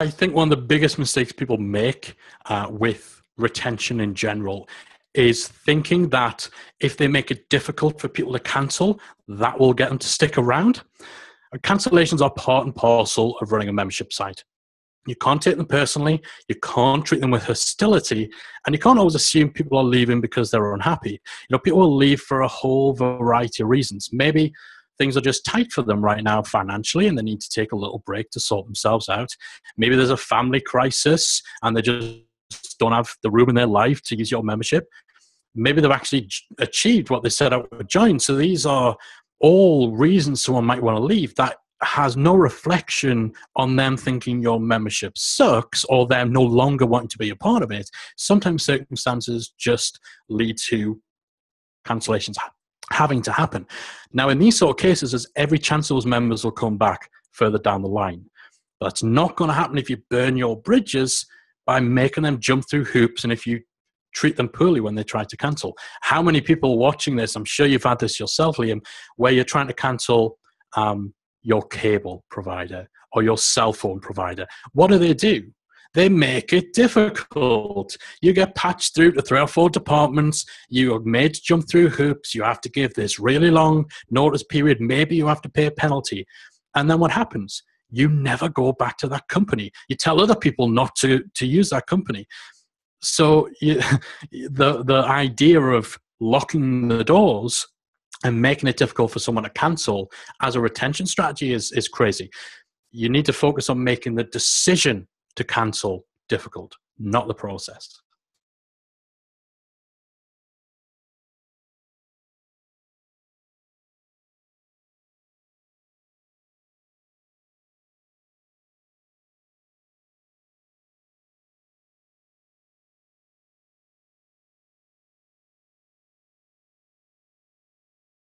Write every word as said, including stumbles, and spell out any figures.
I think one of the biggest mistakes people make uh, with retention in general is thinking that if they make it difficult for people to cancel, that will get them to stick around. Cancellations are part and parcel of running a membership site. You can't take them personally, you can't treat them with hostility, and you can't always assume people are leaving because they're unhappy. You know, people will leave for a whole variety of reasons. Maybe things are just tight for them right now financially and they need to take a little break to sort themselves out. Maybe there's a family crisis and they just don't have the room in their life to use your membership. Maybe they've actually achieved what they set out to join. So these are all reasons someone might want to leave. That has no reflection on them thinking your membership sucks or them no longer wanting to be a part of it. Sometimes circumstances just lead to cancellations having to happen. Now, in these sort of cases, there's every chance those members will come back further down the line. But that's not going to happen if you burn your bridges by making them jump through hoops and if you treat them poorly when they try to cancel. How many people watching this, I'm sure you've had this yourself, Liam, where you're trying to cancel um, your cable provider or your cell phone provider. What do they do? They make it difficult. You get patched through to three or four departments. You are made to jump through hoops. You have to give this really long notice period. Maybe you have to pay a penalty. And then what happens? You never go back to that company. You tell other people not to, to use that company. So you, the, the idea of locking the doors and making it difficult for someone to cancel as a retention strategy is, is crazy. You need to focus on making the decision to cancel difficult, not the process.